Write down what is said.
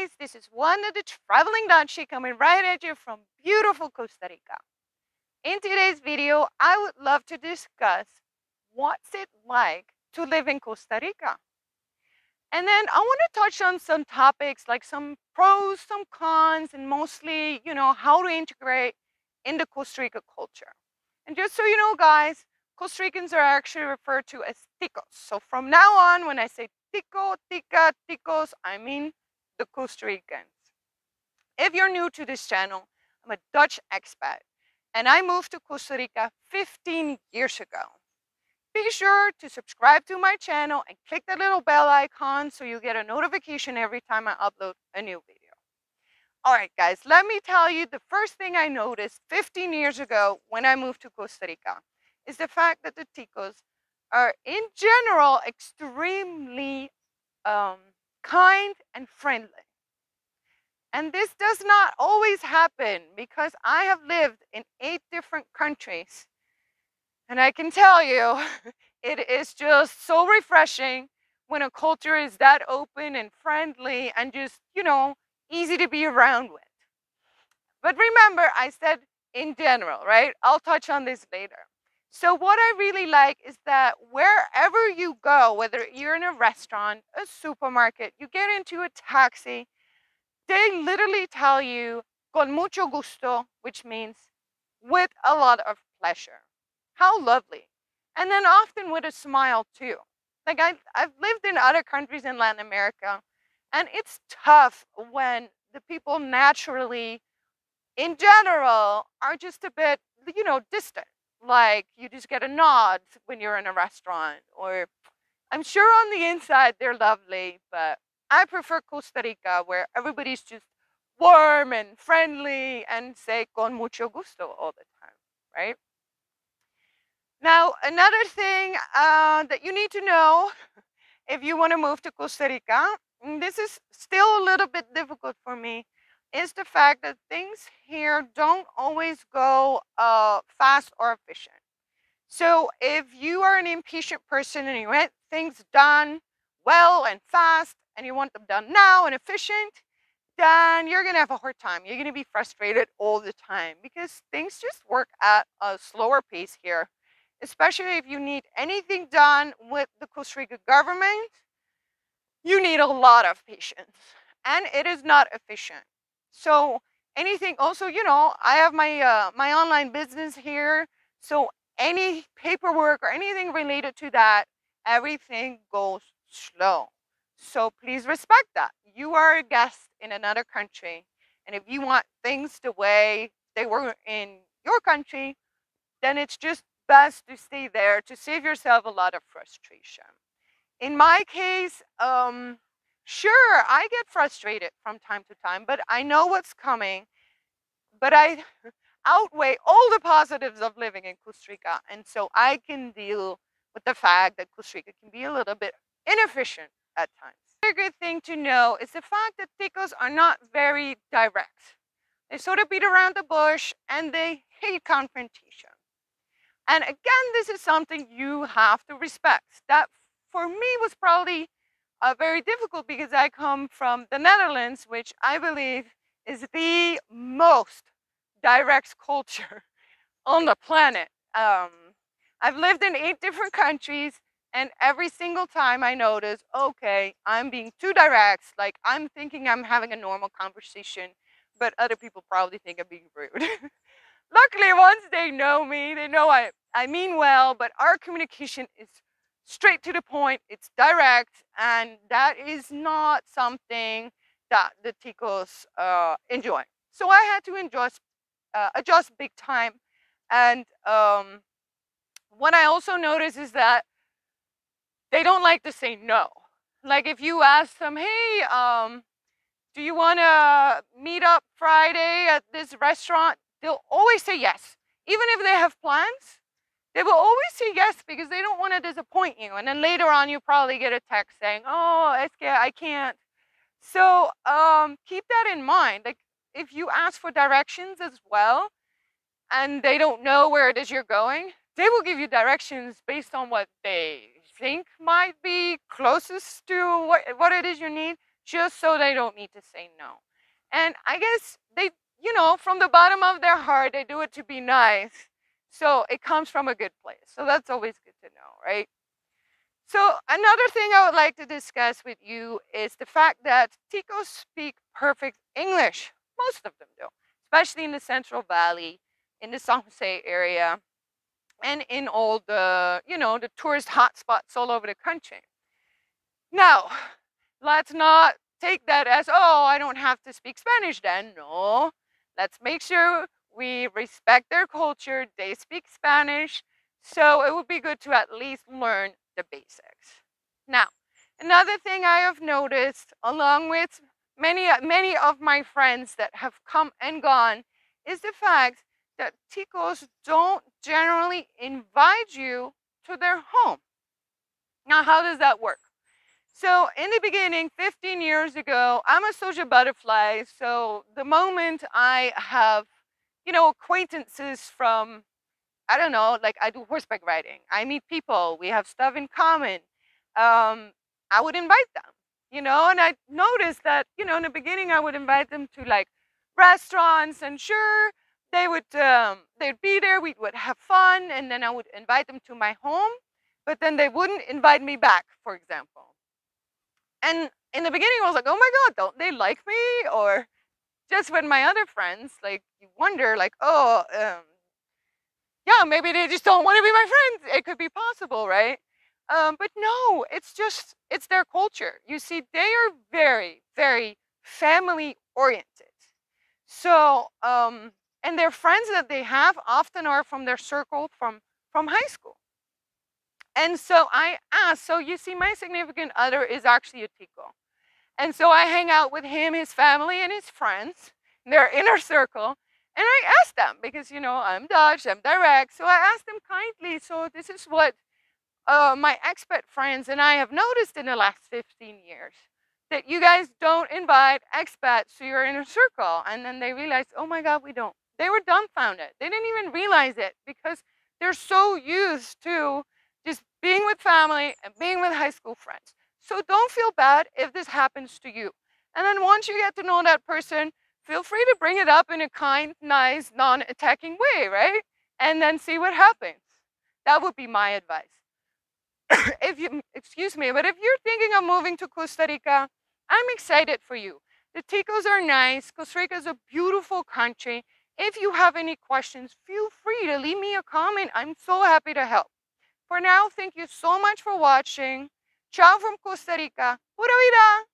guys, this is one of the Traveling Dutchie coming right at you from beautiful Costa Rica. In today's video, I would love to discuss what's it like to live in Costa Rica. And then I want to touch on some topics like some pros, some cons, and mostly, you know, how to integrate into Costa Rica culture. And just so you know, guys, Costa Ricans are actually referred to as ticos. So from now on, when I say tico, tica, ticos, I mean the Costa Ricans. If you're new to this channel, I'm a Dutch expat, and I moved to Costa Rica 15 years ago. Be sure to subscribe to my channel and click that little bell icon so you get a notification every time I upload a new video. All right, guys, let me tell you the first thing I noticed 15 years ago when I moved to Costa Rica is the fact that the ticos are in general extremely kind and friendly. And this does not always happen because I have lived in 8 different countries. And I can tell you, it is just so refreshing when a culture is that open and friendly and just, you know, easy to be around with. But remember, I said in general, right? I'll touch on this later. So what I really like is that wherever you go, whether you're in a restaurant, a supermarket, you get into a taxi, they literally tell you, con mucho gusto, which means with a lot of pleasure. How lovely. And then often with a smile too. Like I've lived in other countries in Latin America, and it's tough when the people naturally, in general, are just a bit, you know, distant. Like you just get a nod when you're in a restaurant, or I'm sure on the inside they're lovely, but I prefer Costa Rica where everybody's just warm and friendly and say con mucho gusto all the time, right? Now, another thing that you need to know if you want to move to Costa Rica, and this is still a little bit difficult for me, is the fact that things here don't always go fast or efficient. So if you are an impatient person and you want things done well and fast, and you want them done now and efficient, then you're going to have a hard time. You're going to be frustrated all the time because things just work at a slower pace here. Especially if you need anything done with the Costa Rica government, you need a lot of patience and it is not efficient. So anything also, you know, I have my, my online business here. So any paperwork or anything related to that, everything goes slow. So please respect that. You are a guest in another country. And if you want things the way they were in your country, then it's just best to stay there to save yourself a lot of frustration. In my case, sure, I get frustrated from time to time, but I know what's coming. But I outweigh all the positives of living in Costa Rica. And so I can deal with the fact that Costa Rica can be a little bit inefficient at times. Another good thing to know is the fact that ticos are not very direct. They sort of beat around the bush and they hate confrontation. And again, this is something you have to respect. That for me was probably very difficult because I come from the Netherlands, which I believe is the most direct culture on the planet. I've lived in 8 different countries, and every single time I notice, okay, I'm being too direct. Like I'm thinking I'm having a normal conversation, but other people probably think I'm being rude. Luckily, once they know me, they know I mean well, but our communication is straight to the point, it's direct, and that is not something that the ticos enjoy. So I had to adjust big time. And what I also noticed is that they don't like to say no. Like if you ask them, hey, do you want to meet up Friday at this restaurant? They'll always say yes. Even if they have plans, they will always say yes because they don't want to disappoint you. And then later on, you probably get a text saying, oh, es que I can't. So keep that in mind. Like if you ask for directions as well, and they don't know where it is you're going, they will give you directions based on what they think might be closest to what it is you need. just so they don't need to say no. And I guess they, you know, from the bottom of their heart, they do it to be nice. So it comes from a good place. So that's always good to know, right? So another thing I would like to discuss with you is the fact that ticos speak perfect English. Most of them do, especially in the Central Valley, in the San Jose area, and in all the, you know, the tourist hotspots all over the country. Now, let's not take that as, oh, I don't have to speak Spanish then. No, let's make sure we respect their culture. They speak Spanish. So it would be good to at least learn the basics. Now, another thing I have noticed, along with many of my friends that have come and gone, is the fact that ticos don't generally invite you to their home. Now, how does that work? So in the beginning, 15 years ago, I'm a social butterfly. So the moment I have, you know, acquaintances from, I don't know, like I do horseback riding, I meet people, we have stuff in common, I would invite them, you know, and I noticed that, you know, in the beginning, I would invite them to like restaurants, and sure, they would, they'd be there, we would have fun, and then I would invite them to my home, but then they wouldn't invite me back, for example. And in the beginning, I was like, oh my God, don't they like me? Or just with my other friends, like you wonder, like, oh, yeah, maybe they just don't want to be my friends. It could be possible, right? But no, it's just, it's their culture. You see, they are very, very family oriented. So, and their friends that they have often are from their circle from high school. And so I asked, so you see, my significant other is actually a tico. And so I hang out with him, his family, and his friends, their inner circle. And I asked them, because, you know, I'm Dutch, I'm direct. So I asked them kindly, so this is what my expat friends and I have noticed in the last 15 years, that you guys don't invite expats to your inner circle. And then they realized, oh my God, we don't. They were dumbfounded. They didn't even realize it, because they're so used to just being with family and being with high school friends. So don't feel bad if this happens to you. And then once you get to know that person, feel free to bring it up in a kind, nice, non-attacking way, right? And then see what happens. That would be my advice. If you, excuse me, but if you're thinking of moving to Costa Rica, I'm excited for you. The ticos are nice. Costa Rica is a beautiful country. If you have any questions, feel free to leave me a comment. I'm so happy to help. For now, thank you so much for watching. Ciao from Costa Rica. Pura vida!